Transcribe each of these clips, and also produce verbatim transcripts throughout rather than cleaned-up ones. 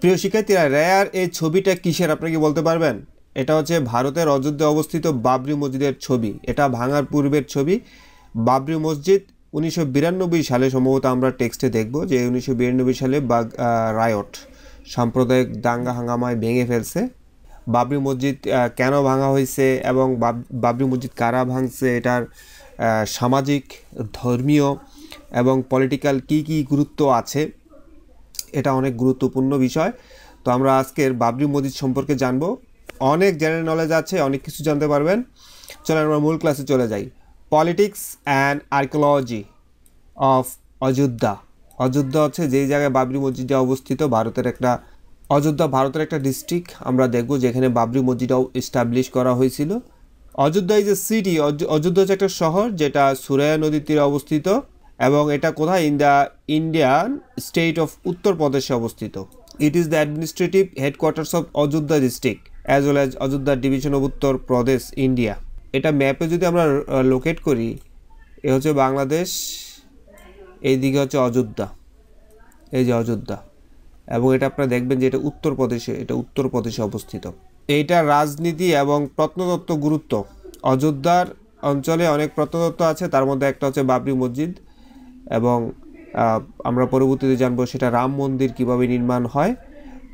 প্রিয় শিক্ষার্থীরা, রেয়ার এই ছবিটা কিসের আপনারা কি বলতে পারবেন? এটা হচ্ছে ভারতের অযোধ্যা অবস্থিত বাবরি মসজিদের ছবি। এটা ভাঙার পূর্বের ছবি। বাবরি মসজিদ উনিশশো বিরানব্বই সালে, সম্ভবত আমরা টেক্সটে দেখব যে উনিশশো বিরানব্বই সালে বাগ রায়ট সাম্প্রদায়িক দাঙ্গা হাঙ্গামায় ভেঙে ফেলছে। বাবরি মসজিদ কেন ভাঙা হয়েছে এবং বাবরি মসজিদ কারা ভাঙছে, এটার সামাজিক, ধর্মীয় এবং পলিটিক্যাল কি কি গুরুত্ব আছে, এটা অনেক গুরুত্বপূর্ণ বিষয়। তো আমরা আজকের বাবরি মসজিদ সম্পর্কে জানব। অনেক জেনারেল নলেজ আছে, অনেক কিছু জানতে পারবেন। চলে আমরা মূল ক্লাসে চলে যাই। Politics and archaeology of Ayodhya. Ayodhya হচ্ছে যেই জায়গায় বাবরি মসজিদটা অবস্থিত, ভারতের একটা অযোধ্যা ভারতের একটা ডিস্ট্রিক্ট আমরা দেখব, যেখানে বাবরি মসজিদটাও এস্টাবলিশ করা হয়েছিল। Ayodhya is a city. Ayodhya হচ্ছে একটা শহর যেটা সুরায়া নদীর তীরে অবস্থিত, এবং এটা কোথায়? In the Indian state of উত্তরপ্রদেশে অবস্থিত। It is the administrative headquarters of Ayodhya district as well as Ayodhya division of Uttar Pradesh, India. এটা ম্যাপে যদি আমরা লোকেট করি, এ হচ্ছে বাংলাদেশ, এই দিকে হচ্ছে অযোধ্যা, এই যে অযোধ্যা, এবং এটা আপনারা দেখবেন যে এটা উত্তরপ্রদেশে, এটা উত্তরপ্রদেশে অবস্থিত। এইটা রাজনীতি এবং প্রত্নতত্ত্ব গুরুত্ব। অযোধ্যার অঞ্চলে অনেক প্রত্নতত্ত্ব আছে, তার মধ্যে একটা হচ্ছে বাবরি মসজিদ, এবং আমরা পরবর্তীতে জানবো সেটা রাম মন্দির কীভাবে নির্মাণ হয়।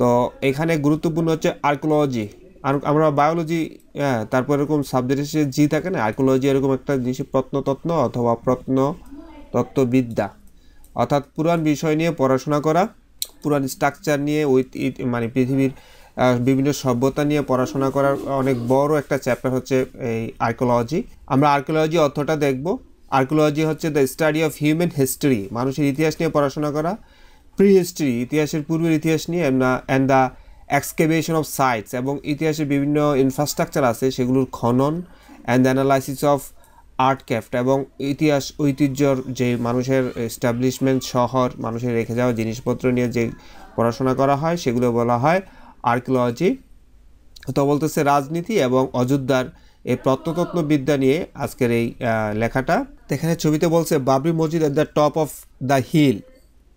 তো এখানে গুরুত্বপূর্ণ হচ্ছে আর্কিওলজি। আমরা বায়োলজি, হ্যাঁ, তারপর এরকম সাবজেক্ট হিসেবে জি থাকে না, আর্কিওলজি এরকম একটা জিনিস, প্রত্নতত্ত্ব অথবা প্রত্নতত্ত্ববিদ্যা, অর্থাৎ পুরাণ বিষয় নিয়ে পড়াশোনা করা, পুরাণ স্ট্রাকচার নিয়ে, ওই মানে পৃথিবীর বিভিন্ন সভ্যতা নিয়ে পড়াশোনা করার অনেক বড় একটা চ্যাপ্টার হচ্ছে এই আর্কিওলজি। আমরা আর্কিওলজি অর্থটা দেখব। আর্কিওলজি হচ্ছে the study of human history, মানুষের ইতিহাস নিয়ে পড়াশোনা করা, প্রি হিস্ট্রি, ইতিহাসের পূর্বের ইতিহাস নিয়ে, and the excavation of sites, এবং ইতিহাসের বিভিন্ন ইনফ্রাস্ট্রাকচার আছে সেগুলোর খনন, অ্যান্ড অ্যানালাইসিস অফ আর্টক্রাফট, এবং ইতিহাস ঐতিহ্যর যে মানুষের এস্টাবলিশমেন্ট, শহর, মানুষের রেখে যাওয়া জিনিসপত্র নিয়ে যে পড়াশোনা করা হয় সেগুলো বলা হয় আর্কিওলজি। তো বলতেছে রাজনীতি এবং অযোধ্যার এই প্রত্নতত্ত্ববিদ্যা নিয়ে আজকের এই লেখাটা। এখানে ছবিতে বলছে Babri Masjid at the top of the hill,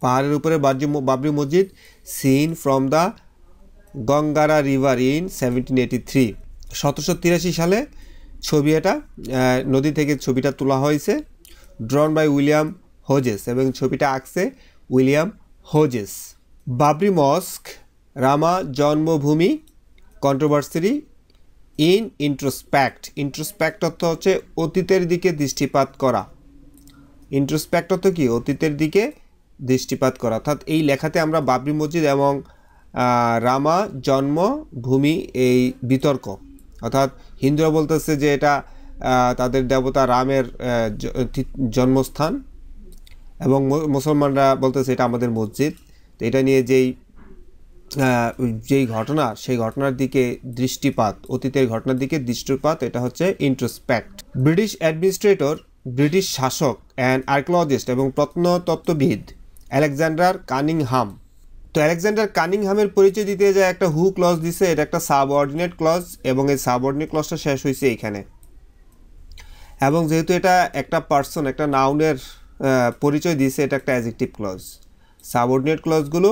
পাহাড়ের উপরে Babri Masjid, seen from the গঙ্গারা river in seventeen eighty three সতেরোশো তিরাশি সালে ছবি, এটা নদী থেকে ছবিটা তোলা হয়েছে, ড্রন বাই উইলিয়াম হোজেস, এবং ছবিটা আঁকছে উইলিয়াম হোজেস। বাবরি মস্ক, রামা জন্মভূমি, কন্ট্রোভার্সি ইন ইন্ট্রোস্পেক্ট। ইন্ট্রোস্পেক্ট অর্থ হচ্ছে অতীতের দিকে দৃষ্টিপাত করা। ইন্ট্রোস্পেক্ট অর্থ কি? অতীতের দিকে দৃষ্টিপাত করা। অর্থাৎ এই লেখাতে আমরা বাবরি মসজিদ এবং রামা জন্মভূমি এই বিতর্ক, অর্থাৎ হিন্দুরা বলতেছে যে এটা তাদের দেবতা রামের জন্মস্থান, এবং মুসলমানরা বলতেছে এটা আমাদের মসজিদ। তো এটা নিয়ে যেই যেই ঘটনা, সেই ঘটনার দিকে দৃষ্টিপাত, অতীতের ঘটনার দিকে দৃষ্টিপাত, এটা হচ্ছে ইন্ট্রোস্পেক্ট। ব্রিটিশ অ্যাডমিনিস্ট্রেটর, ব্রিটিশ শাসক অ্যান্ড আর্কিওলজিস্ট এবং প্রত্নতত্ত্ববিদ আলেকজান্ডার কানিংহাম। তো আলেকজান্ডার কানিংহামের পরিচয় দিতে যে একটা হু ক্লজ দিছে, এটা একটা সাবঅর্ডিনেট ক্লজ, এবং এই সাবঅর্ডিনেট ক্লজটা শেষ হয়েছে এইখানে, এবং যেহেতু এটা একটা পার্সন, একটা নাউনের পরিচয় দিছে, এটা একটা অ্যাডজেক্টিভ ক্লজ। সাবঅর্ডিনেট ক্লজগুলো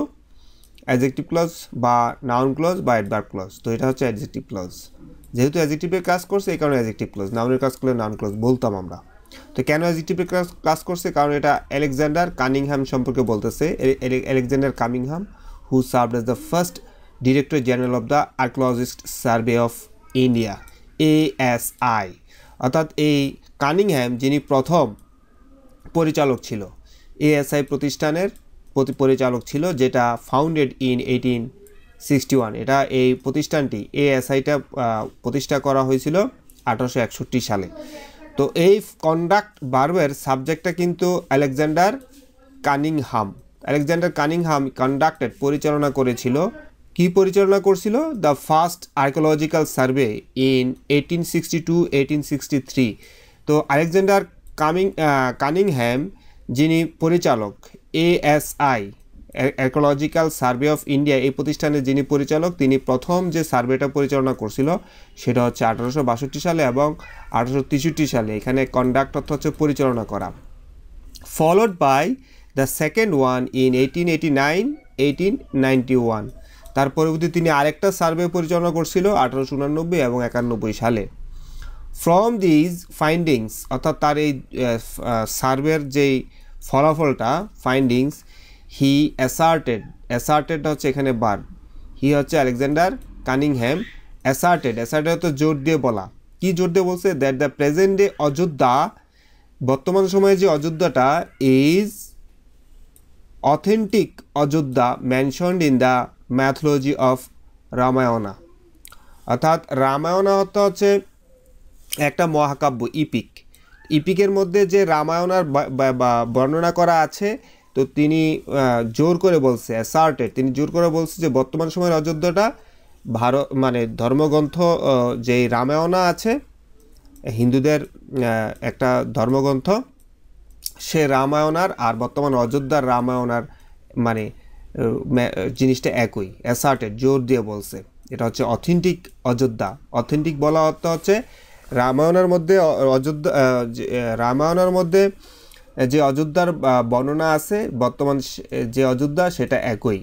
অ্যাডজেক্টিভ ক্লজ বা নাউন ক্লজ বা অ্যাডভার্ব ক্লজ। তো এটা হচ্ছে অ্যাডজেক্টিভ ক্লজ, যেহেতু অ্যাডজেক্টিভের কাজ করছে এই কারণে অ্যাডজেক্টিভ ক্লজ, নাউনের কাজ করলে নাউন ক্লজ বলতাম আমরা। তো কেন অ্যাডজেক্টিভের ক্লাস ক্লাস করছে? কারণ এটা আলেকজান্ডার কানিংহাম সম্পর্কে বলতেছে। Alexander Cunningham who served as the first director general of the archaeologist survey of India, A S I, অর্থাৎ এই কানিংহাম যিনি প্রথম পরিচালক ছিল, এ এস আই প্রতিষ্ঠানের পরিচালক ছিল, যেটা founded in eighteen sixty one. এটা এই প্রতিষ্ঠানটি, এ এস আইটা প্রতিষ্ঠা করা হয়েছিল আঠারোশো একষট্টি সালে। তো এই কন্ডাক্ট বারবের সাবজেক্টটা কিন্তু Alexander Cunningham. Alexander Cunningham conducted, পরিচালনা করেছিল, কি পরিচালনা করছিল? The first archaeological survey in eighteen sixty two eighteen sixty three. তো আলেকজান্ডার কামিং কানিংহাম যিনি পরিচালক, A S I archaeological survey of India, এই প্রতিষ্ঠানের যিনি পরিচালক, তিনি প্রথম যে সার্ভেটা পরিচালনা করছিল সেটা হচ্ছে আঠারোশো বাষট্টি সালে এবং আঠারোশো তেষট্টি সালে। এখানে কন্ডাক্ট অর্থ হচ্ছে পরিচালনা করা। Followed by the second one in eighteen eighty nine eighteen ninety one. তার পরবর্তীতে তিনি আরেকটা সার্ভে পরিচালনা করেছিল আঠারোশো ঊননব্বই এবং একানব্বই সালে ফ্রম দিস ফাইন্ডিংস অর্থাৎ তার এই সার্ভের যে ফলাফলটা ফাইন্ডিংস হি অ্যাসার্টেড অ্যাসার্টেড হচ্ছে এখানে বার হি হচ্ছে আলেকজান্ডার কানিংহ্যাম অ্যাসার্টেড অ্যাসার্টেড তো জোর দিয়ে বলা কি জোর দিয়ে বলছে that the present day Ayodhya বর্তমান সময়ে যে অযোধ্যাটা is authentic Ayodhya mentioned in the mythology of Ramayana অর্থাৎ রামায়ণা হচ্ছে একটা মহাকাব্য ইপিক ইপিকের মধ্যে যে রামায়ণার বর্ণনা করা আছে তো তিনি জোর করে বলছে অ্যাসার্টেড তিনি জোর করে বলছে যে বর্তমান সময়ের অযোধ্যাটা ভারত মানে ধর্মগ্রন্থ যে রামায়ণা আছে হিন্দুদের একটা ধর্মগ্রন্থ সে রামায়ণার আর বর্তমান অযোধ্যার রামায়ণার মানে জিনিসটা একই অ্যাসার্টেড জোর দিয়ে বলছে এটা হচ্ছে অথেন্টিক অযোধ্যা অথেন্টিক বলা অর্থ হচ্ছে রামায়ণার মধ্যে অযোধ্যা রামায়ণার মধ্যে যে অযোধ্যার বর্ণনা আছে বর্তমান যে অযোধ্যা সেটা একই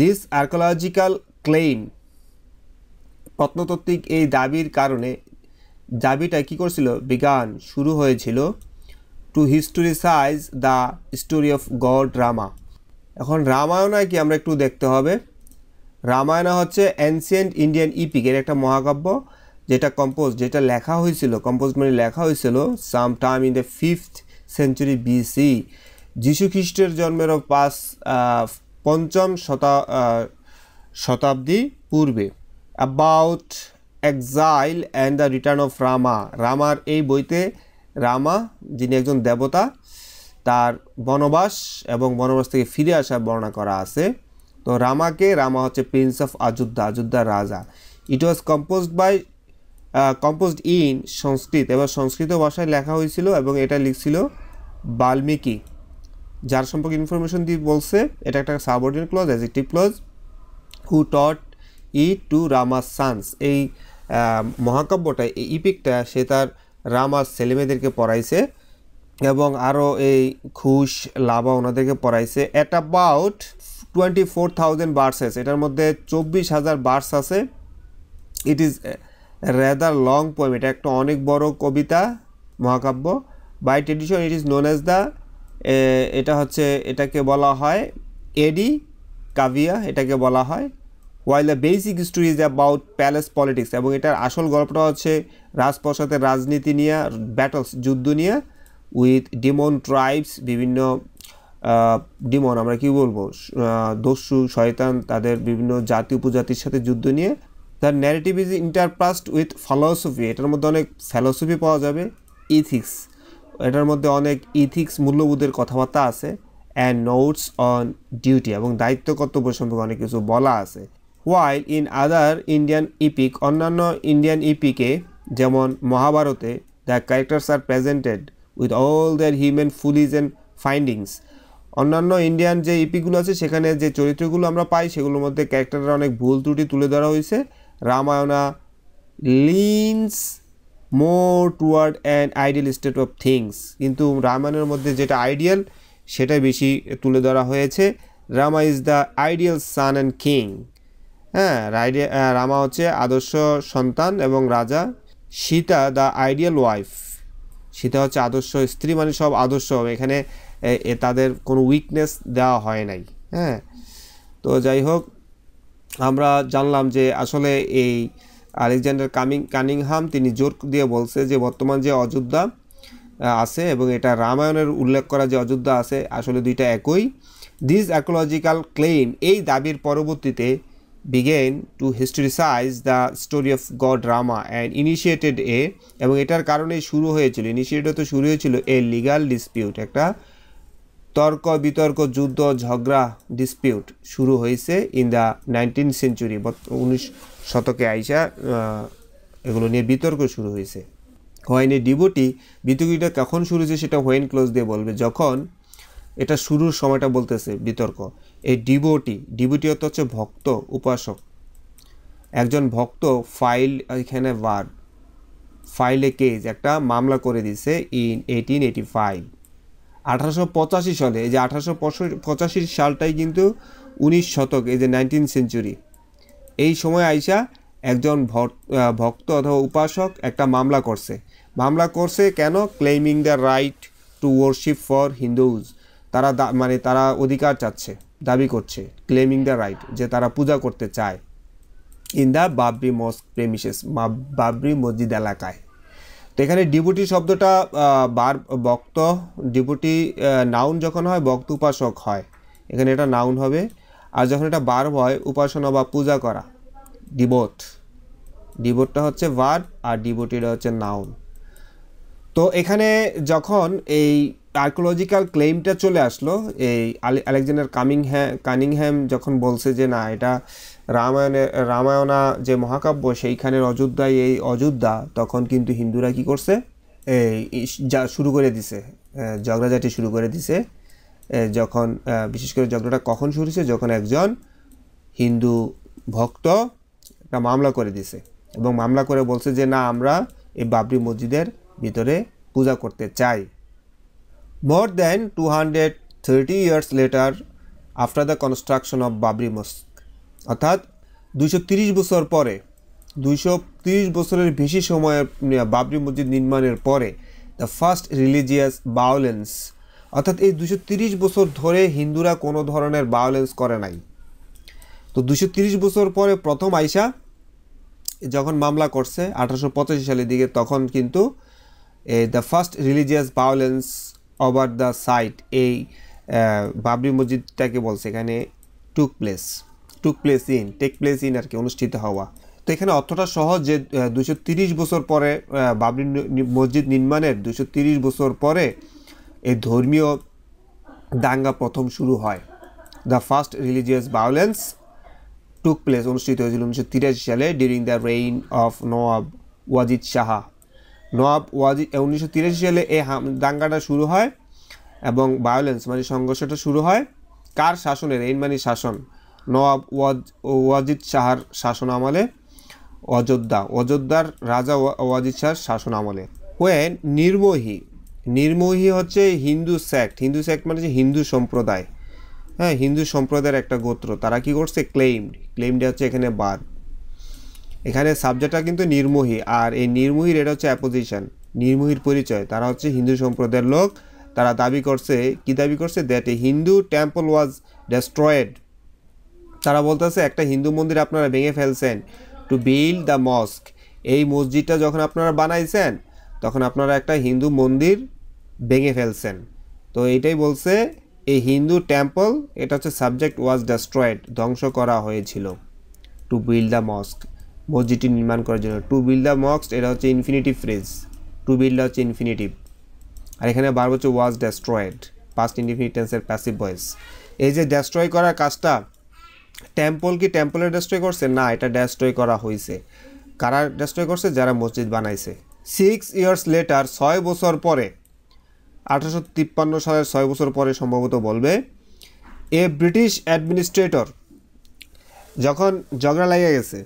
দিস আর্কিওলজিক্যাল ক্লেইম প্রত্নতাত্ত্বিক এই দাবির কারণে দাবিটা কী করছিল বিগান শুরু হয়েছিল to historicise the story of god Rama এখন রামায়ণায় কি আমরা একটু দেখতে হবে রামায়ণা হচ্ছে অ্যান্সিয়েন্ট ইন্ডিয়ান ইপিকের একটা মহাকাব্য যেটা কম্পোজ যেটা লেখা হয়েছিল কম্পোজ মানে লেখা হয়েছিল some time in the fifth century BC যীশু খ্রিস্টের জন্মের পাঁচ পঞ্চম শতা শতাব্দী পূর্বে about exile and the return of Rama রামার এই বইতে রামা যিনি একজন দেবতা তার বনবাস এবং বনবাস থেকে ফিরে আসা বর্ণনা করা আছে তো রামাকে রামা হচ্ছে প্রিন্স অফ অযোধ্যা অযোধ্যার রাজা it was composed by composed in Sanskrit এবার সংস্কৃত ভাষায় লেখা হয়েছিল এবং এটা লিখছিল বাল্মীকি যার সম্পর্কে ইনফরমেশন দিয়ে বলছে এটা একটা subordinate clause adjective clause who taught it to রামার সান্স এই মহাকাব্যটা এই ইপিকটা সে তার রামার ছেলেমেয়েদেরকে পড়াইছে এবং আরও এই খুশ লাভা ওনাদেরকে পড়াইছে at about twenty four thousand verses এটার মধ্যে চব্বিশ হাজার বার্স আছে it is rather long poem এটা একটা অনেক বড় কবিতা মহাকাব্য by tradition it is known as the এটা হচ্ছে এটাকে বলা হয় এডি কাভিয়া এটাকে বলা হয় while the basic story is about palace politics এবং এটার আসল গল্পটা হচ্ছে রাজপ্রাসাদের রাজনীতি নিয়ে ব্যাটলস যুদ্ধ নিয়ে উইথ ডিমন ট্রাইবস বিভিন্ন ডিমন আমরা কি বলবো দস্যু শয়তান তাদের বিভিন্ন জাতি উপজাতির সাথে যুদ্ধ নিয়ে the narrative is interspersed with philosophy এটার মধ্যে অনেক ফিলসফি পাওয়া যাবে ইথিক্স এটার মধ্যে অনেক ইথিক্স মূল্যবোধের কথাবার্তা আছে অ্যান্ড নোটস অন ডিউটি এবং দায়িত্ব কর্তব্য সম্পর্কে অনেক কিছু বলা আছে while in other Indian epic অন্যান্য ইন্ডিয়ান ইপিকে যেমন মহাভারতে the characters are presented with all their human follies and findings অন্যান্য ইন্ডিয়ান যে ইপিকগুলো আছে সেখানে যে চরিত্রগুলো আমরা পাই সেগুলোর মধ্যে ক্যারেক্টারের অনেক ভুল ত্রুটি তুলে ধরা হয়েছে Ramayana leans more toward and ideal state of things কিন্তু রামায়ণের মধ্যে যেটা আইডিয়াল সেটা বেশি তুলে ধরা হয়েছে Rama is the ideal son and king হ্যাঁ রামা হচ্ছে আদর্শ সন্তান এবং রাজা Sita the ideal wife Sita হচ্ছে আদর্শ স্ত্রী মানে সব আদর্শ এখানে তাদের কোনো উইকনেস দেওয়া হয় নাই হ্যাঁ তো যাই হোক আমরা জানলাম যে আসলে এই আলেকজান্ডার কামিং কানিংহাম তিনি জোর দিয়ে বলছে যে বর্তমান যে অযোধ্যা আছে এবং এটা রামায়ণের উল্লেখ করা যে অযোধ্যা আছে আসলে দুইটা একই দিস আর্কিওলজিক্যাল ক্লেম এই দাবির পরবর্তীতে began to historicise the story of god Rama and initiated a এবং এটার কারণে শুরু হয়েছিল ইনিশিয়েটেড তো শুরু হয়েছিল এ লিগাল ডিসপিউট একটা তর্ক বিতর্ক যুদ্ধ ঝগড়া ডিসপিউট শুরু হয়েছে ইন দ্য নাইনটিন সেঞ্চুরি উনিশ শতকে আইসা এগুলো নিয়ে বিতর্ক শুরু হয়েছে হোয়েন এ ডিভোটি বিতর্কটা কখন শুরু হয়েছে সেটা হোয়েন ক্লোজ দিয়ে বলবে যখন এটা শুরুর সময়টা বলতেছে বিতর্ক এই ডিভোটি ডিভোটি অর্থ হচ্ছে ভক্ত উপাসক একজন ভক্ত ফাইল এখানে বার ফাইলে কেস একটা মামলা করে দিছে ইন এইটিন এইটি ফাইভ আঠারোশো পঁচাশি সালে এই যে আঠারোশো পঁচাশি সালটাই কিন্তু উনিশ শতক এই যে নাইনটিন সেঞ্চুরি এই সময় আইসা একজন ভক্ত অথবা উপাসক একটা মামলা করছে মামলা করছে কেন claiming the right to worship for Hindus তারা মানে তারা অধিকার চাচ্ছে দাবি করছে ক্লেমিং দ্য রাইট যে তারা পূজা করতে চায় in the Babri mosque premises Babri মসজিদ এলাকায়। তো এখানে ডিপুটি শব্দটা বার ভক্ত ডিপুটি নাউন যখন হয় ভক্ত উপাসক হয় এখানে এটা নাউন হবে আর যখন এটা বার্ব হয় উপাসনা বা পূজা করা ডিবোট ডিবোটটা হচ্ছে ভার্ব আর ডিবোটিটা হচ্ছে নাউন। তো এখানে যখন এই আর্কোলজিক্যাল ক্লেমটা চলে আসলো এই আলেকজান্ডার কানিংহ্যাম কানিংহ্যাম যখন বলছে যে না এটা রামায়ণে রামায়ণা যে মহাকাব্য সেইখানের অযোধ্যায় এই অযোধ্যা তখন কিন্তু হিন্দুরা কি করছে এই যা শুরু করে দিছে ঝগড়াঝাটি শুরু করে দিছে যখন বিশেষ করে ঝগড়াটা কখন শুরু হয়েছে যখন একজন হিন্দু ভক্ত একটা মামলা করে দিছে এবং মামলা করে বলছে যে না আমরা এই বাবরি মসজিদের ভিতরে পূজা করতে চাই। More than two hundred thirty years later, after the construction of Babri Mosque, অর্থাৎ দুইশো ত্রিশ বছর পরে দুইশো ত্রিশ বছরের বেশি সময়ে বাবরি মসজিদ নির্মাণের পরে the first religious violence, অর্থাৎ এই দুইশো ত্রিশ বছর ধরে হিন্দুরা কোনো ধরনের ভায়োলেন্স করে নাই। তো দুইশো ত্রিশ বছর পরে প্রথম আইসা যখন মামলা করছে আঠারোশো পঁচাশি সালের দিকে তখন কিন্তু the first religious violence over the site এই বাবরি মসজিদটাকে বলছে এখানে took place took place in take place in আর কি অনুষ্ঠিত হওয়া। তো এখানে অর্থটা সহজ যে দুশো তিরিশ বছর পরে বাবরি মসজিদ নির্মাণের দুশো তিরিশ বছর পরে এই ধর্মীয় দাঙ্গা প্রথম শুরু হয় the first religious violence took place অনুষ্ঠিত হয়েছিল উনিশশো তিরাশি সালে during the reign of Nawab Wajid Shah Nawab Wajid উনিশশো তিরাশি সালে এই দাঙ্গাটা শুরু হয় এবং ভায়োলেন্স মানে সংঘর্ষটা শুরু হয় কার শাসনে রেইন মানে শাসন নওয়াব ওয়াজ ওয়াজিদ শাহর শাসন আমলে অযোধ্যা অযোধ্যার রাজা ওয়াজিদ শাহর শাসন আমলে। ওয়েন নির্মোহি নির্মোহি হচ্ছে হিন্দু সেক্ট হিন্দু সেক্ট মানে হচ্ছে হিন্দু সম্প্রদায় হ্যাঁ হিন্দু সম্প্রদায়ের একটা গোত্র তারা কি করছে ক্লেইমড ক্লেইমড হচ্ছে এখানে বার এখানে সাবজেক্টটা কিন্তু নির্মোহী আর এই নির্মোহীর এটা হচ্ছে অ্যাপোজিশন নির্মোহীর পরিচয় তারা হচ্ছে হিন্দু সম্প্রদায়ের লোক তারা দাবি করছে কি দাবি করছে that a Hindu temple was destroyed তারা বলতেছে একটা হিন্দু মন্দির আপনারা ভেঙে ফেলছেন টু বিল্ড দ্য মস্ক এই মসজিদটা যখন আপনারা বানাইছেন তখন আপনারা একটা হিন্দু মন্দির ভেঙে ফেলছেন। তো এইটাই বলছে এই হিন্দু টেম্পল এটা হচ্ছে সাবজেক্ট ওয়াজ ডেস্ট্রয়েড ধ্বংস করা হয়েছিল টু বিল্ড দ্য মস্ক মসজিদটি নির্মাণ করার জন্য টু বিল্ড দ্য মস্ক এটা হচ্ছে ইনফিনিটিভ ফ্রেজ টু বিল্ড হচ্ছে ইনফিনিটিভ আর এখানে বার হচ্ছে ওয়াজ ডেস্ট্রয়েড পাস্ট ইনডিফিনিট টেন্সের প্যাসিভ ভয়েস এই যে ডেস্ট্রয় করার কাজটা টেম্পল কি টেম্পলে ডেস্ট্রয় করছে না এটা ডেস্ট্রয় করা হয়েছে কারা ডেস্ট্রয় করছে যারা মসজিদ বানাইছে। সিক্স ইয়ার্স লেটার ছয় বছর পরে আঠারোশো তিপ্পান্ন সালের ছয় বছর পরে সম্ভবত বলবে এ ব্রিটিশ অ্যাডমিনিস্ট্রেটর যখন ঝগড়া লেগে গেছে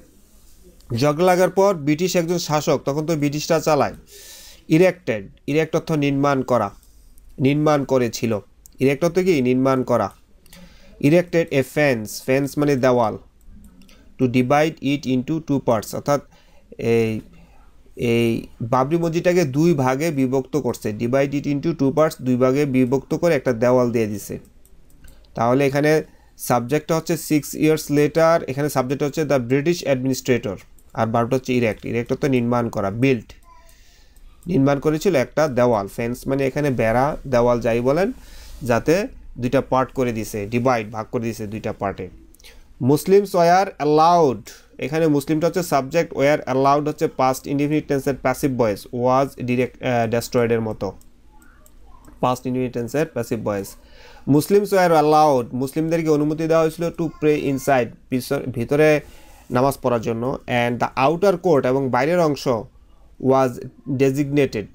ঝগড়া লাগার পর ব্রিটিশ একজন শাসক তখন তো ব্রিটিশরা চালায় ইরেক্টেড ইরেক্ট অর্থ নির্মাণ করা নির্মাণ করেছিল ইরেক্ট অর্থ কি নির্মাণ করা ইরেক্টেড এ ফেন্স ফেন্স মানে দেওয়াল to divide it into two parts অর্থাৎ এই এই বাবরি মসজিদটাকে দুই ভাগে বিভক্ত করছে divide it into two parts দুই ভাগে বিভক্ত করে একটা দেওয়াল দিয়ে দিছে। তাহলে এখানে সাবজেক্টটা হচ্ছে সিক্স ইয়ার্স লেটার এখানে সাবজেক্ট হচ্ছে দ্য ব্রিটিশ অ্যাডমিনিস্ট্রেটর আর বারোটা হচ্ছে ইরেক্ট ইরেক্ট তো নির্মাণ করা বিল্ড নির্মাণ করেছিল একটা দেওয়াল ফেন্স মানে এখানে বেড়া দেওয়াল যাই বলেন যাতে দুইটা পার্ট করে দিছে ডিভাইড ভাগ করে দিছে দুইটা পার্টে। মুসলিমস ওয়ার অ্যালাউড এখানে মুসলিমটা হচ্ছে সাবজেক্ট ওয়ার অ্যালাউড হচ্ছে পাস্ট ইনডিফিনিট টেন্সের প্যাসিভ ভয়েস ওয়াজ ডিরেক্ট ডেস্ট্রয়েডের মতো পাস্ট ইনডিফিনিট টেন্সের passive voice Muslims were allowed মুসলিমদেরকে অনুমতি দেওয়া হয়েছিল টু প্রে ইনসাইড ভিতরে নামাজ পড়ার জন্য অ্যান্ড দ্য আউটার কোর্ট এবং বাইরের অংশ ওয়াজ ডেজিগনেটেড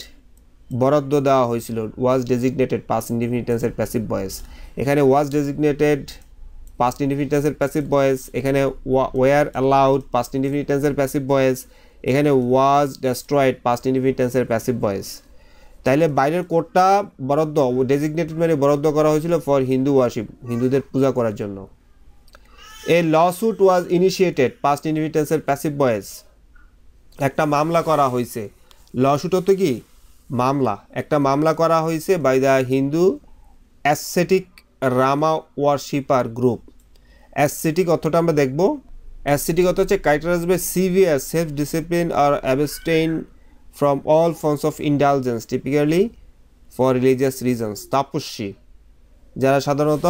বরাদ্দ দেওয়া হয়েছিল ওয়াজ ডেজিগনেটেড পাস্ট ইনডিফিনিট টেন্সের প্যাসিভ ভয়েস এখানে ওয়াজ ডেজিগনেটেড পাস্ট ইনডিফিনিট টেন্সের প্যাসিভ ভয়েস এখানে ওয়ার অ্যালাউড পাস্ট ইনডিফিনিট টেন্সের প্যাসিভ ভয়েস এখানে ওয়াজ ডেস্ট্রয়েড পাস্ট ইনডিফিনিট টেন্সের প্যাসিভ ভয়েস তাহলে বাইরের কোর্টটা বরাদ্দ ডেজিগনেটেড মানে বরাদ্দ করা হয়েছিল ফর হিন্দু ওয়ার্শিপ হিন্দুদের পূজা করার জন্য। A lawsuit was initiated, past indefinite tense এর passive voice. একটা মামলা করা হয়েছে, lawsuit হতো কি মামলা, একটা মামলা করা হয়েছে by the Hindu ascetic Rama worshipper group. Ascetic অর্থটা আমরা দেখব, ascetic অর্থ হচ্ছে characterized by severe self discipline or abstain from all forms of indulgence typically for religious reasons. Tapaswi যারা সাধারণত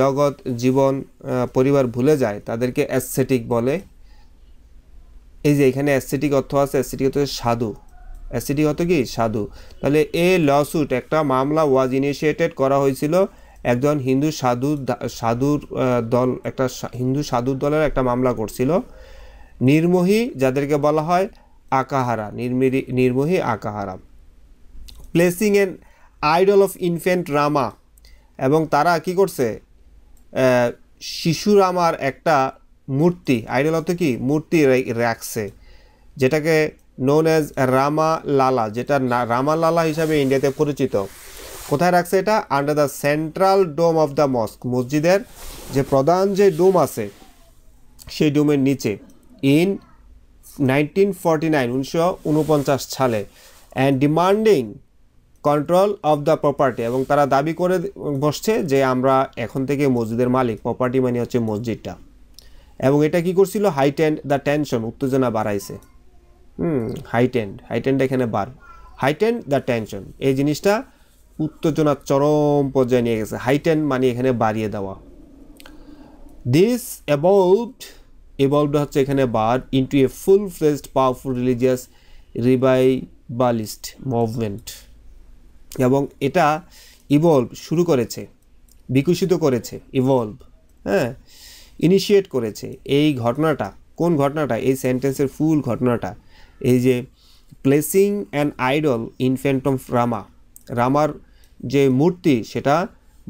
জগৎ জীবন পরিবার ভুলে যায় তাদেরকে অ্যাসথেটিক বলে। এই যে এখানে অ্যাসথেটিক অর্থ আছে, অ্যাসথেটিক অর্থ সাধু, অ্যাসথেটিক অর্থ কি সাধু। তাহলে এ লস্যুট একটা মামলা ওয়াজ ইনিশিয়েটেড করা হয়েছিল, একজন হিন্দু সাধু সাধুর দল একটা হিন্দু সাধুর দলের একটা মামলা করছিল। নির্মোহী যাদেরকে বলা হয় আকাহারা, নির্মিরি Nirmohi Akhara. Placing an idol of infant Rama, এবং তারা কি করছে শিশুরামার একটা মূর্তি, আইডল অর্থ কি মূর্তি রাখছে, যেটাকে নোন অ্যাজ রামা লালা, যেটা রামা লালা হিসাবে ইন্ডিয়াতে পরিচিত। কোথায় রাখছে এটা? Under the central dome of the mosque, মসজিদের যে প্রধান যে ডোম আছে সেই ডোমের নিচে। ইন নাইনটিন ফর্টি নাইন উনিশশো উনপঞ্চাশ সালে and demanding control of the property, এবং তারা দাবি করে বসছে যে আমরা এখন থেকে মসজিদের মালিক, প্রপার্টি মানে হচ্ছে মসজিদটা। এবং এটা কি করছিল? হাইটেন্ড দ্য টেনশন, উত্তেজনা বাড়াইছে। হুম হাইটেন্ড, হাইটেন্ড এখানে বার, হাইটেন্ড দ্য টেনশন, এই জিনিসটা উত্তেজনার চরম পর্যায়ে নিয়ে গেছে। হাইটেন্ড মানে এখানে বাড়িয়ে দেওয়া। দিস এভলভড, এভলভড হচ্ছে এখানে বার, into a full fledged powerful religious revivalist movement, এবং এটা ইভলভ শুরু করেছে, বিকশিত করেছে, ইভলভ হ্যাঁ ইনিশিয়েট করেছে। এই ঘটনাটা কোন ঘটনাটা? এই সেন্টেন্সের ফুল ঘটনাটা এই যে placing an idol infant of Rama, রামার যে মূর্তি সেটা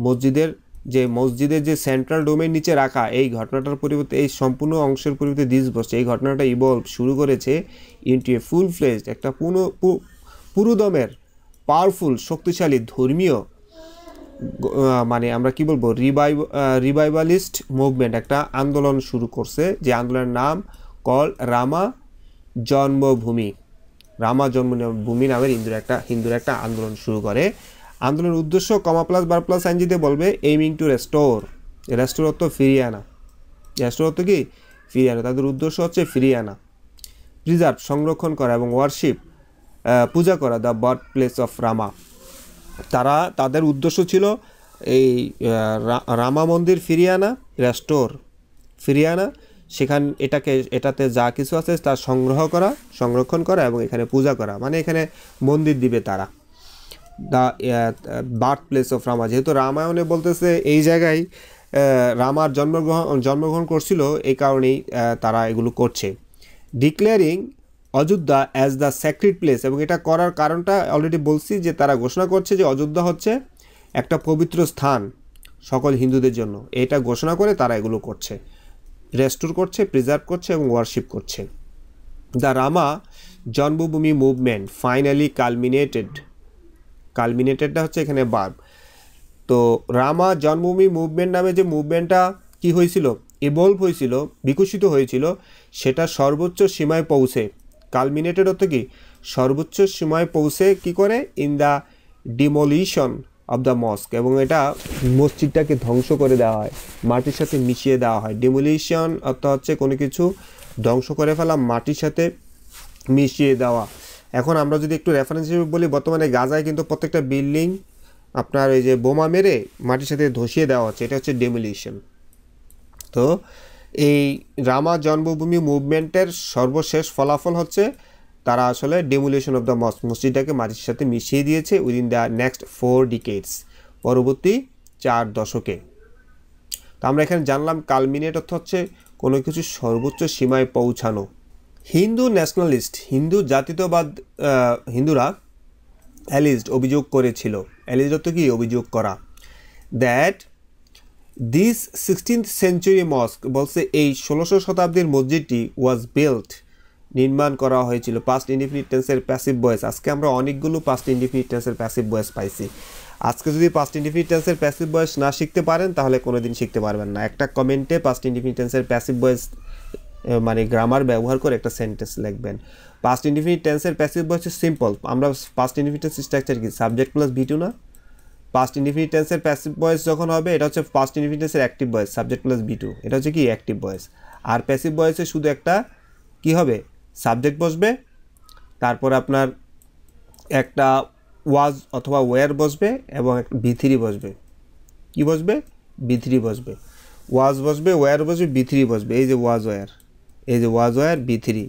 মসজিদের যে মসজিদের যে সেন্ট্রাল ডোমের নিচে রাখা, এই ঘটনাটার পরিবর্তে এই সম্পূর্ণ অংশের পরিবর্তে দিস বসছে। এই ঘটনাটা ইভলভ শুরু করেছে ইনটু এ ফুল ফ্লেজড, একটা পুরো পুরোদমের পাওয়ারফুল শক্তিশালী ধর্মীয় মানে আমরা কি বলবো রিভাইভ রিভাইভালিস্ট মুভমেন্ট, একটা আন্দোলন শুরু করছে, যে আন্দোলনের নাম কল রামা জন্মভূমি। রামা জন্মভূমি নামের হিন্দুর একটা হিন্দুর একটা আন্দোলন শুরু করে। আন্দোলনের উদ্দেশ্য কমা প্লাস বার প্লাস আইনজিতে বলবে এইমিং টু রেস্টোর, রেস্টোর অর্থ ফিরিয়ে আনা, রেস্টোর অর্থ কি ফিরিয়ে আনা, তাদের উদ্দেশ্য হচ্ছে ফিরিয়ে আনা, প্রিজার্ভ সংরক্ষণ করা এবং ওয়ারশিপ পূজা করা the birth place of Rama. তারা তাদের উদ্দেশ্য ছিল এই রামা মন্দির ফিরিয়ে আনা, রেস্টোর ফিরিয়ে আনা, সেখান এটাকে এটাতে যা কিছু আছে তা সংগ্রহ করা, সংরক্ষণ করা এবং এখানে পূজা করা, মানে এখানে মন্দির দিবে তারা। The birth place of Rama, যেহেতু রামায়ণে বলতেছে এই জায়গায় রামার জন্মগ্রহণ জন্মগ্রহণ করছিল, এই কারণেই তারা এগুলো করছে। Declaring Ayodhya as the sacred place, এবং এটা করার কারণটা অলরেডি বলছি, যে তারা ঘোষণা করছে যে অযোধ্যা হচ্ছে একটা পবিত্র স্থান সকল হিন্দুদের জন্য, এটা ঘোষণা করে তারা এগুলো করছে, রেস্টোর করছে, প্রিজার্ভ করছে এবং ওয়ারশিপ করছে। দ্য রামা জন্মভূমি মুভমেন্ট ফাইনালি কালমিনেটেড, কালমিনেটেডটা হচ্ছে এখানে ভার্ব। তো রামা জন্মভূমি মুভমেন্ট নামে যে মুভমেন্টটা কি হয়েছিল, ইভলভ হয়েছিল, বিকশিত হয়েছিল, সেটা সর্বোচ্চ সীমায় পৌঁছে, কালমিনেটেড অর্থ কি সর্বোচ্চ সীমায় পৌঁছে কি করে, in the demolition of the mosque, এবং এটা মসজিদটাকে ধ্বংস করে দেওয়া হয়, মাটির সাথে মিশিয়ে দেওয়া হয়। ডিমোলিশন অর্থ হচ্ছে কোনো কিছু ধ্বংস করে ফেলা, মাটির সাথে মিশিয়ে দেওয়া। এখন আমরা যদি একটু রেফারেন্স হিসেবে বলি, বর্তমানে গাজায় কিন্তু প্রত্যেকটা বিল্ডিং আপনার এই যে বোমা মেরে মাটির সাথে ধসিয়ে দেওয়া হচ্ছে, এটা হচ্ছে ডিমোলিশন। তো এই রামা জন্মভূমি মুভমেন্টের সর্বশেষ ফলাফল হচ্ছে তারা আসলে ডিমোলিশন অফ দ্য মস্ক, মসজিদটাকে মাটির সাথে মিশিয়ে দিয়েছে within the next four decades, পরবর্তী চার দশকে। তো আমরা এখানে জানলাম কালমিনেট অর্থ হচ্ছে কোনো কিছু সর্বোচ্চ সীমায় পৌঁছানো। হিন্দু ন্যাশনালিস্ট, হিন্দু জাতীয়তাবাদ হিন্দুরা অ্যালিজড অভিযোগ করেছিল, অ্যালিজড অর্থ কি অভিযোগ করা, that this sixteenth century mosque, বলছে এই ষোলোশো শতাব্দীর মসজিদটি ওয়াজ বিল্ট নির্মাণ করা হয়েছিল। পাস্ট ইনডিফিনিট টেন্সের প্যাসিভ ভয়েস, আজকে আমরা অনেকগুলো পাস্ট ইনডিফিনিট টেন্সের প্যাসিভ ভয়েস পাইছি। আজকে যদি past indefinite tense এর passive voice না শিখতে পারেন তাহলে কোনোদিন শিখতে পারবেন না একটা কমেন্টে past indefinite tense এর passive voice মানে গ্রামার ব্যবহার করে একটা সেন্টেন্স লিখবেন past indefinite tense এর passive voice সিম্পল আমরা past indefinite tense স্ট্রাকচার কি সাবজেক্ট প্লাস ভি টু না past indefinite tense এর passive voice যখন হবে এটা হচ্ছে past indefinite tense এর active voice subject plus V two এটা হচ্ছে কি active voice আর passive voice এ শুধু একটা কি হবে সাবজেক্ট বসবে তারপর আপনার একটা was অথবা were বসবে এবং বি থ্রি বসবে কি বসবে বি থ্রি বসবে was বসবে were বসবে বি থ্রি বসবে এই যে was were এই যে was were V three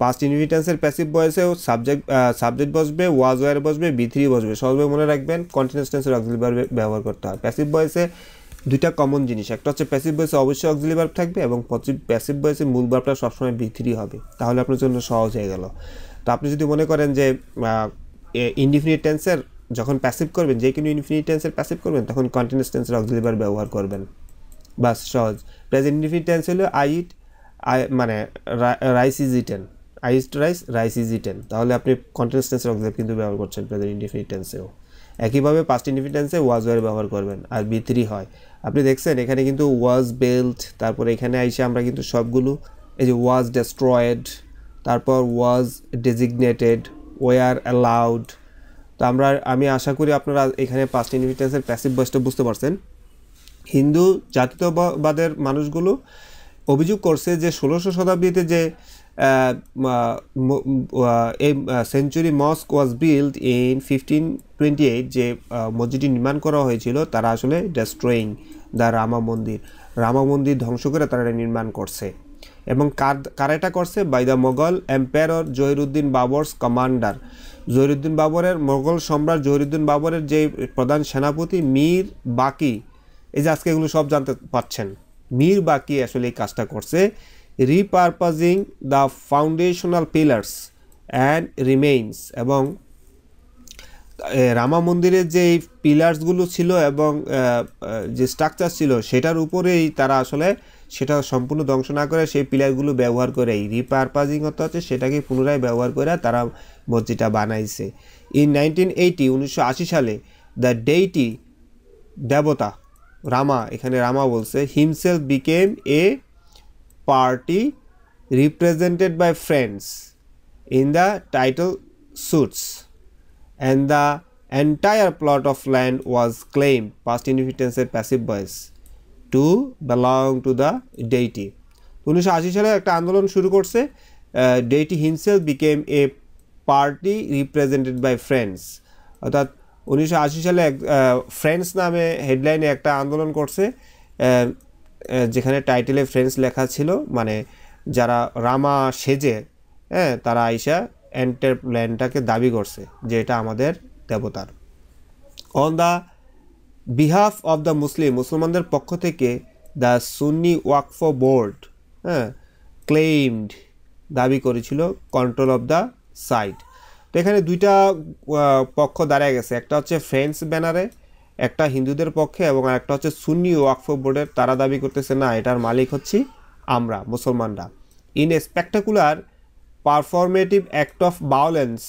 past indefinite tense এর passive voice এ সাবজেক্ট সাবজেক্ট বসবে was were বসবে বি থ্রি বসবে সর্বদা মনে রাখবেন continuous tense এর auxiliary verb ব্যবহার করতে হয় passive voice এ দুইটা কমন জিনিস একটা হচ্ছে passive voice এ অবশ্যই auxiliary verb থাকবে এবং passive voice এর মূল verbটা সব সময় বি থ্রি হবে তাহলে আপনার জন্য সহজ হয়ে গেল তো আপনি যদি মনে করেন যে indefinite tense এর যখন passive করবেন যে কোন indefinite tense এর passive করবেন তখন continuous tense এর auxiliary verb ব্যবহার করবেন বাস সহজ present indefinite tense হলো I eat I মানে rice is eaten I eat rice rice is eaten তাহলে আপনি continuous tense এর auxiliary কিন্তু ব্যবহার করছেন present indefinite tense এও একই ভাবে past indefinite tense A was were ব্যবহার করবেন আর বি থ্রি হয় আপনি দেখছেন এখানে কিন্তু was built তারপর এখানে আইসা আমরা কিন্তু সবগুলো এই যে was destroyed তারপর was designated were allowed তো আমরা আমি আশা করি আপনারা এখানে past indefinite tense এর passive voice টা বুঝতে পারছেন হিন্দু জাতীয়তাবাদের মানুষগুলো অভিযোগ করছে যে ষোলশ শতাব্দীতে যে এই century mosque was built in fifteen twenty-eight যে মসজিদটি নির্মাণ করা হয়েছিল তারা আসলে destroying the রামা মন্দির রামা মন্দির ধ্বংস করে তারা নির্মাণ করছে এবং কারাটা করছে by the Mughal empire Zahiruddin Babur's commander Zahiruddin বাবরের মোগল সম্রাট জহিরউদ্দিন বাবরের যে প্রধান সেনাপতি মীর বাকি এই যে আজকে এগুলো সব জানতে পাচ্ছেন মীর বাকি আসলে এই কাজটা করছে repurposing the foundational pillars and remains এবং রামা মন্দিরের যে পিলারস গুলো ছিল এবং যে স্ট্রাকচার ছিল সেটার উপরেই তারা আসলে সেটা সম্পূর্ণ ধ্বংস না করে সেই পিলারগুলো ব্যবহার করে রিপারপাজিং হচ্ছে সেটাকে পুনরায় ব্যবহার করে তারা মসজিদটা বানাইছে in nineteen eighty nineteen eighty সালে the deity দেবতা রামা এখানে রামা বলছে himself became a party represented by friends in the title suits and the entire plot of land was claimed past indefinite tense এর passive voice to belong to the deity nineteen eighty সালে একটা আন্দোলন শুরু করছে deity himself became a party represented by friends অর্থাৎ nineteen eighty সালে friends নামে হেডলাইনে একটা আন্দোলন করছে যেখানে টাইটেলে friends লেখা ছিল মানে যারা রামা সেজে হ্যাঁ তারা আইসা এন্টার প্ল্যানটাকে দাবি করছে যে এটা আমাদের দেবতার on the behalf of the muslim মুসলমানদের পক্ষ থেকে the sunni waqf board হ্যাঁ claimed দাবি করেছিল control of the site তো এখানে দুইটা পক্ষ দাঁড়ায় গেছে একটা হচ্ছে ফ্রেন্ডস ব্যানারে একটা হিন্দুদের পক্ষে এবং আরেকটা হচ্ছে সুন্নি ওয়াকফ বোর্ডের তারা দাবি করতেছে না এটার মালিক হচ্ছে আমরা মুসলমানরা in a spectacular performative act of violence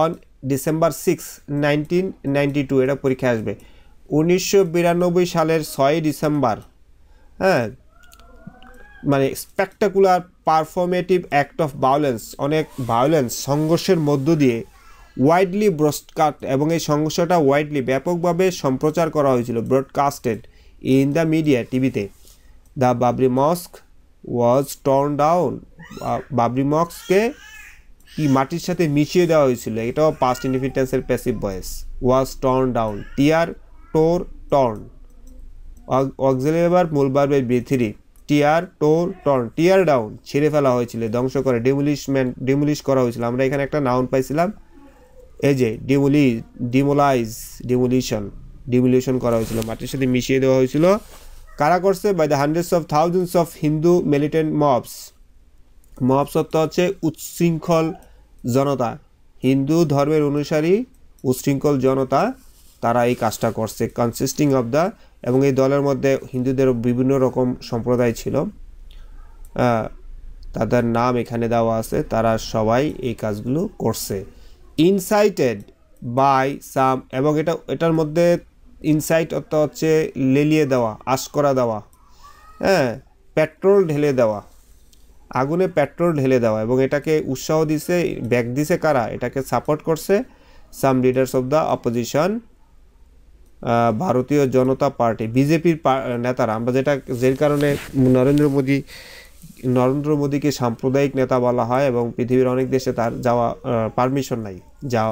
on December sixth nineteen ninety-two এটা পরীক্ষা আসবে nineteen ninety-two সালের ছয়ই ডিসেম্বর হ্যাঁ মানে spectacular performative act of violence অনেক ভায়োলেন্স সংঘর্ষের মধ্য দিয়ে ওয়াইডলি ব্রডকাস্ট এবং এই সংঘর্ষটা ওয়াইডলি ব্যাপকভাবে সম্প্রচার করা হয়েছিল ব্রডকাস্টেড ইন দ্য মিডিয়া টিভিতে the Babri mosque was torn down Babri মস্ককে কি মাটির সাথে মিশিয়ে দেওয়া হয়েছিল এটাও past indefinite tense এর passive voice was torn down tear tore torn auxiliary verb মূল verb V three tear tore torn tear down ছিঁড়ে ফেলা হয়েছিল ধ্বংস করে demolishment demolish করা হয়েছিল আমরা এখানে একটা noun পাইছিলাম এই যে demolish demolize demolition demolition করা হয়েছিল মাটির সাথে মিশিয়ে দেওয়া হয়েছিল কারা করছে by the hundreds of thousands of hindu militant mobs mobs অর্থ হচ্ছে উচ্ছৃঙ্খল জনতা হিন্দু ধর্মের অনুসারী উচ্ছৃঙ্খল জনতা তারা এই কাজটা করছে কনসিস্টিং অফ দা এবং এই দলের মধ্যে হিন্দুদের বিভিন্ন রকম সম্প্রদায় ছিল তাদের নাম এখানে দেওয়া আছে তারা সবাই এই কাজগুলো করছে incited by some এবং এটা এটার মধ্যে ইনসাইট অর্থাৎ হচ্ছে লেলিয়ে দেওয়া আশ করা দেওয়া হ্যাঁ পেট্রোল ঢেলে দেওয়া আগুনে পেট্রোল ঢেলে দেওয়া এবং এটাকে উৎসাহ দিয়েছে ব্যাক দিয়েছে কারা এটাকে সাপোর্ট করছে some leaders of the opposition ভারতীয় জনতা পার্টি বিজেপির নেতারা আমরা যেটা যের কারণে নরেন্দ্র মোদি নরেন্দ্র মোদিকে সাম্প্রদায়িক নেতা বলা হয় এবং পৃথিবীর অনেক দেশে তার যাওয়া পারমিশন নাই যা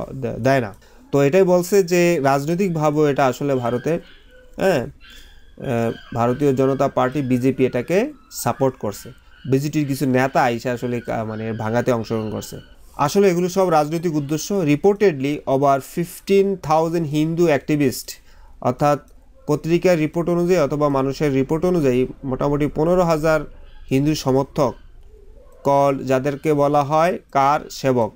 দেয় না তো এটাই বলছে যে রাজনৈতিক ভাবে এটা আসলে ভারতে হ্যাঁ ভারতীয় জনতা পার্টি বিজেপি এটাকে সাপোর্ট করছে বিজেপির কিছু নেতা আইসা আসলে মানে ভাঙাতে অংশগ্রহণ করছে আসলে এগুলো সব রাজনৈতিক উদ্দেশ্য reportedly over fifteen thousand Hindu activist অর্থাৎ পত্রিকার রিপোর্ট অনুযায়ী অথবা মানুষের রিপোর্ট অনুযায়ী মোটামুটি fifteen thousand হিন্দু সমর্থক কল যাদেরকে বলা হয় কার সেবক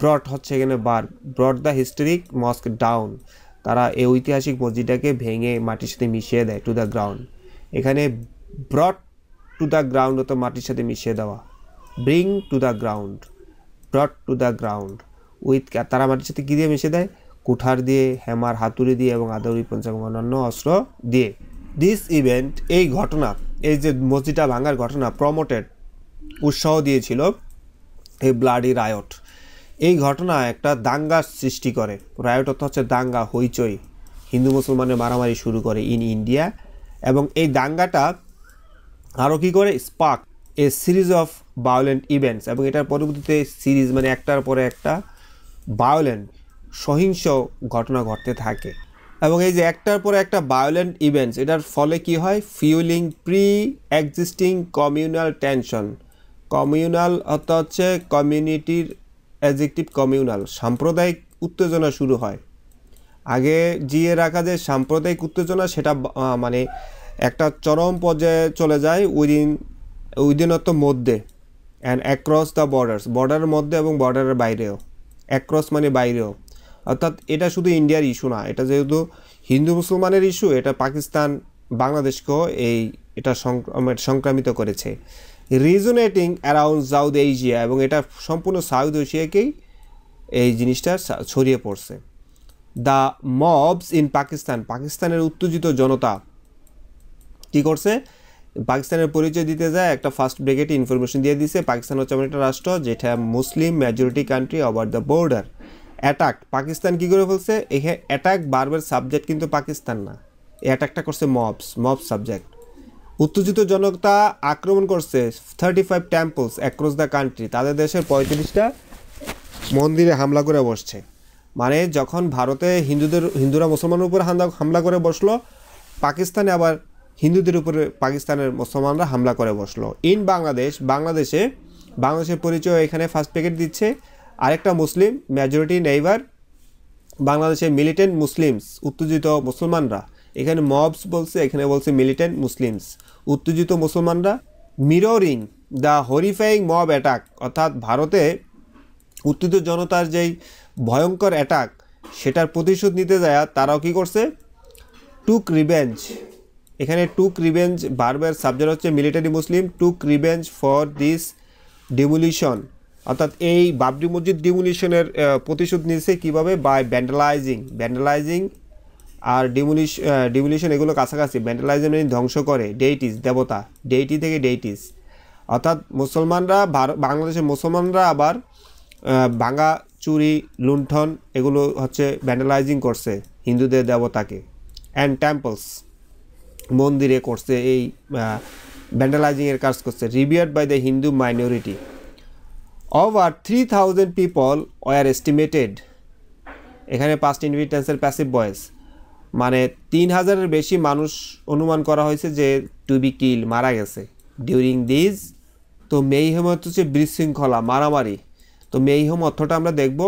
ব্রট হচ্ছে এখানে বার ব্রট দ্য হিস্টরিক মস্ক ডাউন তারা এই ঐতিহাসিক মসজিদটাকে ভেঙে মাটির সাথে মিশিয়ে দেয় টু দ্য গ্রাউন্ড এখানে ব্রট টু দ্য গ্রাউন্ড অথবা মাটির সাথে মিশিয়ে দেওয়া bring to the ground brought to the ground with তারা মাটির সাথে কি দিয়ে মিশে দেয় কুঠার দিয়ে হ্যামার হাতুড়ি দিয়ে এবং আদৌড়ি পঞ্চাঙ্গ অন্যান্য অস্ত্র দিয়ে দিস ইভেন্ট এই ঘটনা এই যে মসজিদটা ভাঙার ঘটনা প্রমোটেড উৎসাহ দিয়েছিল এই ব্লাডি রায়ট এই ঘটনা একটা দাঙ্গা সৃষ্টি করে রায়ট অর্থ হচ্ছে দাঙ্গা হইচই হিন্দু মুসলমানের মারামারি শুরু করে ইন ইন্ডিয়া এবং এই দাঙ্গাটা আরও কী করে spark a series of violent events এবং এটার পরবর্তীতে সিরিজ মানে একটার পরে একটা ভায়োলেন্ট সহিংস ঘটনা ঘটতে থাকে এবং এই যে একটার পরে একটা ভায়োলেন্ট ইভেন্টস এটার ফলে কি হয় fuelling pre existing communal tension communal অর্থাৎ হচ্ছে কমিউনিটির অ্যাডজেক্টিভ কমিউনাল সাম্প্রদায়িক উত্তেজনা শুরু হয় আগে জিয়ে রাখা যে সাম্প্রদায়িক উত্তেজনা সেটা মানে একটা চরম পর্যায়ে চলে যায় উইদিন উইদিনত মধ্যে অ্যান্ড অ্যাক্রস দ্য বর্ডার্স বর্ডারের মধ্যে এবং বর্ডারের বাইরেও অ্যাক্রস মানে বাইরেও অর্থাৎ এটা শুধু ইন্ডিয়ার ইস্যু না এটা যেহেতু হিন্দু মুসলমানের ইস্যু এটা পাকিস্তান বাংলাদেশকেও এই এটা সংক্রামিত করেছে রিজোনেটিং অ্যারাউন্ড সাউথ এশিয়া এবং এটা সম্পূর্ণ সাউথ এশিয়াকেই এই জিনিসটা ছড়িয়ে পড়ছে দ্য মবস ইন পাকিস্তান পাকিস্তানের উত্তেজিত জনতা কী করছে পাকিস্তানের পরিচয় দিতে যায় একটা ফার্স্ট ব্রেকেটে ইনফরমেশন দিয়ে দিছে পাকিস্তান হচ্ছে এমন একটা রাষ্ট্র যেটা Muslim majority country over the border attack Pakistan কী করে ফেলছে এখানে অ্যাটাক বারবার সাবজেক্ট কিন্তু পাকিস্তান না এই অ্যাটাকটা করছে মবস মবস সাবজেক্ট উত্তেজিত জনতা আক্রমণ করছে thirty five temples across the country তাদের দেশের পঁয়ত্রিশটা মন্দিরে হামলা করে বসছে মানে যখন ভারতে হিন্দুদের হিন্দুরা মুসলমানের উপর হামলা করে বসলো পাকিস্তানে আবার হিন্দুদের উপরে পাকিস্তানের মুসলমানরা হামলা করে বসলো ইন বাংলাদেশ বাংলাদেশে বাংলাদেশের পরিচয় এখানে ফার্স্ট প্যাকেট দিচ্ছে আরেকটা মুসলিম মেজরিটি নেইবার বাংলাদেশে মিলিটেন্ট মুসলিমস উত্তেজিত মুসলমানরা এখানে মবস বলছে এখানে বলছে মিলিটেন্ট মুসলিমস উত্তেজিত মুসলমানরা mirroring the horrifying mob attack অর্থাৎ ভারতে উত্তেজিত জনতার যেই ভয়ঙ্কর অ্যাটাক সেটার প্রতিশোধ নিতে যায় তারাও কী করছে টুক রিভেঞ্জ এখানে টুক রিভেঞ্জ বারবার সাবজেক্ট হচ্ছে military Muslim took revenge for this demolition অর্থাৎ এই বাবরি মসজিদ ডিমোলিশনের প্রতিশোধ নিয়েছে কীভাবে বাই ব্যান্ডালাইজিং ব্যান্ডালাইজিং আর ডিমোলিশ ডিমোলিশন এগুলো কাছাকাছি ব্যান্ডালাইজিং মানে ধ্বংস করে ডেইটিস দেবতা ডেইটি থেকে ডেইটিস অর্থাৎ মুসলমানরা ভারত বাংলাদেশের মুসলমানরা আবার ভাঙা চুরি লুণ্ঠন এগুলো হচ্ছে ব্যান্ডালাইজিং করছে হিন্দুদের দেবতাকে অ্যান্ড টেম্পলস মন্দিরে করছে এই ব্যান্ডালাইজিংয়ের কাজ করছে revered by the Hindu minority over three thousand people were estimated এখানে পাস্ট ইনভিটেন্সের প্যাসিভ ভয়েস মানে তিন হাজারের বেশি মানুষ অনুমান করা হয়েছে যে টু বি কিল মারা গেছে ডিউরিং দিস তো মেইহম হচ্ছে বিশৃঙ্খলা মারামারি তো মেইহম অর্থটা আমরা দেখব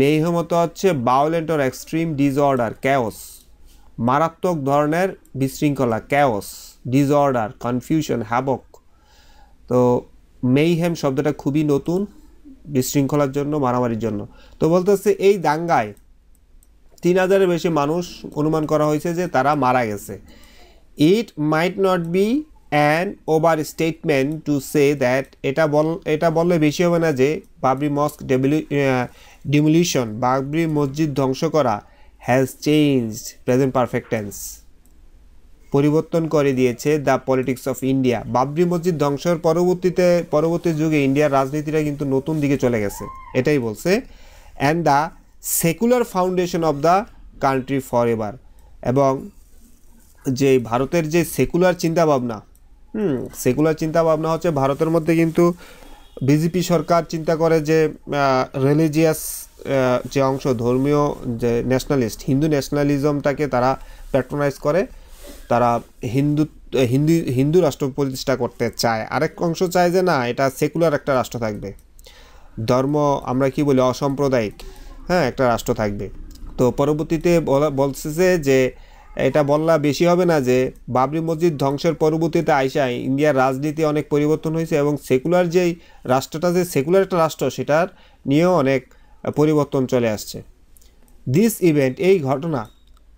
মেইহম অর্থ হচ্ছে violent or extreme disorder chaos মারাত্মক ধরনের বিশৃঙ্খলা ক্যাওস ডিসঅর্ডার কনফিউশন হ্যাবক তো মেইহেম শব্দটা খুবই নতুন বিশৃঙ্খলার জন্য মারামারির জন্য তো বলতেছে এই দাঙ্গায় তিন হাজারের বেশি মানুষ অনুমান করা হয়েছে যে তারা মারা গেছে it might not be an overstatement to say that এটা বল এটা বললে বেশি হবে না যে বাবরি মস্ক demolition, Babri Masjid ধ্বংস করা, has changed present perfect tense, পরিবর্তন করে দিয়েছে the politics of India. Babri মসজিদ ধ্বংসের পরবর্তীতে পরবর্তী যুগে ইন্ডিয়ার রাজনীতিটা কিন্তু নতুন দিকে চলে গেছে, এটাই বলছে। and the secular foundation of the country forever, এবং যে ভারতের যে সেকুলার চিন্তা ভাবনা, হুম সেকুলার চিন্তা ভাবনা হচ্ছে ভারতের মধ্যে কিন্তু বিজেপি সরকার চিন্তা করে যে রিলিজিয়াস যে অংশ, ধর্মীয় যে ন্যাশনালিস্ট, হিন্দু ন্যাশনালিজমটাকে তারা প্যাট্রোনাইজ করে, তারা হিন্দু হিন্দু হিন্দু রাষ্ট্র প্রতিষ্ঠা করতে চায়। আরেক অংশ চায় যে না, এটা সেকুলার একটা রাষ্ট্র থাকবে, ধর্ম আমরা কি বলি অসাম্প্রদায়িক, হ্যাঁ একটা রাষ্ট্র থাকবে। তো পরবর্তীতে বলছে যে এটা বললা বেশি হবে না যে বাবরি মসজিদ ধ্বংসের পরবর্তীতে আইসা ইন্ডিয়ার রাজনীতি অনেক পরিবর্তন হয়েছে এবং সেকুলার যেই রাষ্ট্রটা, যে সেকুলার একটা রাষ্ট্র, সেটার নিয়েও অনেক পরিবর্তন চলে আসছে। দিস ইভেন্ট, এই ঘটনা,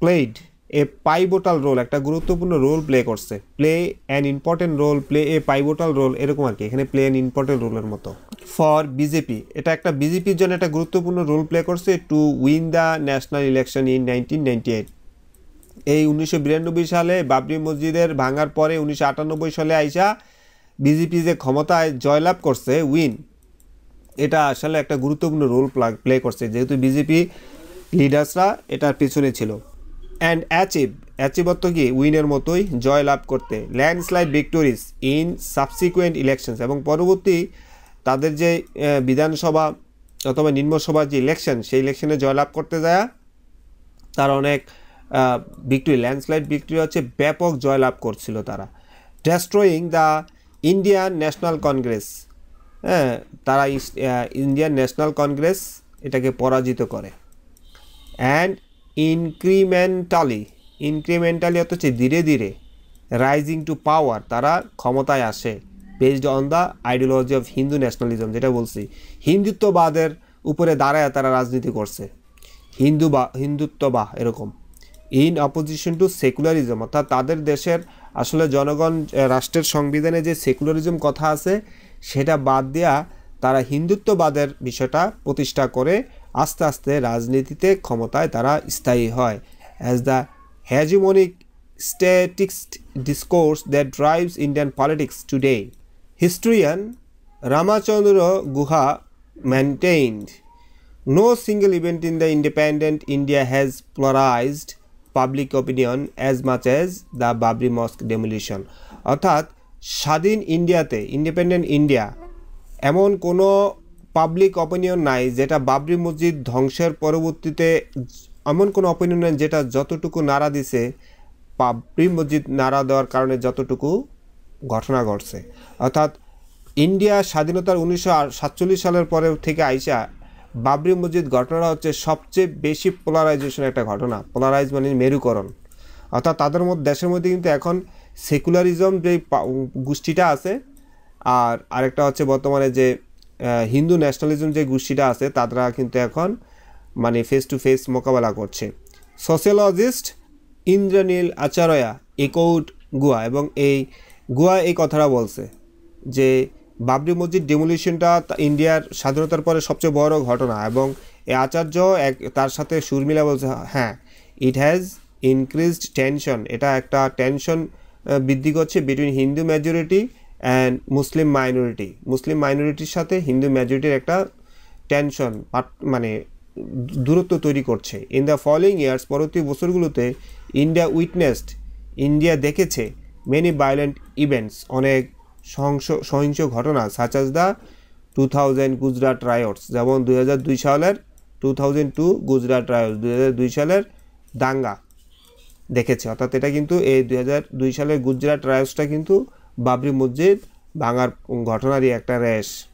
প্লেড এ পাইবোটাল রোল, একটা গুরুত্বপূর্ণ রোল প্লে করছে, play an important role, play a pivotal role, এরকম আর কি, এখানে প্লে অ্যান ইম্পর্টেন্ট রোলের মতো। ফর বিজেপি, এটা একটা বিজেপির জন্য একটা গুরুত্বপূর্ণ রোল প্লে করছে, to win the national election in nineteen ninety eight এই উনিশশো বিরানব্বই সালে বাবরি মসজিদের ভাঙার পরে উনিশশো আটানব্বই সালে আইসা বিজেপি যে ক্ষমতায় জয়লাভ করছে, উইন, এটা আসলে একটা গুরুত্বপূর্ণ রোল প্লে করছে, যেহেতু বিজেপি লিডার্সরা এটার পেছনে ছিল। অ্যান্ড অ্যাচিভ, অ্যাচিভত্ব কি উইনের মতোই জয় লাভ করতে, landslide victories in subsequent elections, এবং পরবর্তী তাদের যে বিধানসভা অথবা নিম্নসভার যে ইলেকশন, সেই ইলেকশনে জয়লাভ করতে যায় তার অনেক ভিক্টরি, ল্যান্ডস্লাইড ভিক্টরি হচ্ছে ব্যাপক জয়লাভ করছিল তারা। Destroying the Indian national Congress, হ্যাঁ তারা ইন্ডিয়ান ন্যাশনাল কংগ্রেস এটাকে পরাজিত করে। অ্যান্ড ইনক্রিমেন্টালি, ইনক্রিমেন্টালি অর্থ হচ্ছে ধীরে ধীরে, রাইজিং টু পাওয়ার, তারা ক্ষমতায় আসে, based on the ideology of Hindu nationalism, যেটা বলছি হিন্দুত্ববাদের উপরে দাঁড়ায় তারা রাজনীতি করছে, হিন্দু বা হিন্দুত্ব বা এরকম। ইন অপোজিশন টু সেকুলারিজম, অর্থাৎ তাদের দেশের আসলে জনগণ, রাষ্ট্রের সংবিধানে যে সেকুলারিজম কথা আছে সেটা বাদ দেওয়া তারা হিন্দুত্ববাদের বিষয়টা প্রতিষ্ঠা করে আস্তে আস্তে রাজনীতিতে ক্ষমতায় তারা স্থায়ী হয়। As the hegemonic statist discourse that drives Indian politics today, historian Ramachandra Guha maintained no single event in the independent India has polarised public opinion as much as the Babri mosque demolition, অর্থাৎ স্বাধীন ইন্ডিয়াতে, ইন্ডিপেন্ডেন্ট ইন্ডিয়া, এমন কোনো public opinion নাই যেটা বাবরি মসজিদ ধ্বংসের পরবর্তীতে, এমন কোনো অপিনিয়ন নাই যেটা যতটুকু নাড়া দিছে বাবরি মসজিদ নাড়া দেওয়ার কারণে যতটুকু ঘটনা ঘটছে। অর্থাৎ ইন্ডিয়া স্বাধীনতার উনিশশো সাতচল্লিশ সালের পরে থেকে আইসা বাবরি মসজিদ ঘটনাটা হচ্ছে সবচেয়ে বেশি পোলারাইজেশন একটা ঘটনা, পোলারাইজ মানে মেরুকরণ, অর্থাৎ তাদের মধ্যে, দেশের মধ্যে কিন্তু এখন সেকুলারিজম যে গোষ্ঠীটা আছে, আর আরেকটা হচ্ছে বর্তমানে যে হিন্দু ন্যাশনালিজম যে গোষ্ঠীটা আছে, তারা কিন্তু এখন মানে ফেস টু ফেস মোকাবেলা করছে। সোশিয়োলজিস্ট ইন্দ্রনীল আচার্য একোড গুহা, এবং এই গুহা এই কথাটা বলছে যে বাবরি মসজিদ ডেমোলিশনটা ইন্ডিয়ার স্বাধীনতার পরে সবচেয়ে বড় ঘটনা, এবং এই আচার্য এক তার সাথে সুর মিলা বলছে হ্যাঁ, ইট হ্যাজ ইনক্রিজড টেনশন, এটা একটা টেনশন বৃদ্ধি করছে between Hindu majority and Muslim minority, Muslim মাইনরিটির সাথে হিন্দু মেজরিটির একটা টেনশন মানে দূরত্ব তৈরি করছে। ইন দ্য ফলোয়িং ইয়ার্স, পরবর্তী বছরগুলোতে ইন্ডিয়া উইটনেসড, ইন্ডিয়া দেখেছে মেনি ভায়োলেন্ট ইভেন্টস, অনেক সহিংস সহিংস ঘটনা, such as the two thousand Gujarat riots, যেমন দুই হাজার দুই সালের two thousand two Gujarat riots, দুই হাজার দুই সালের দাঙ্গা দেখেছে, অর্থাৎ এটা কিন্তু এই দুই হাজার দুই সালের গুজরাট রায়টসটা কিন্তু বাবরি মসজিদ ভাঙার ঘটনারই একটা রেশ।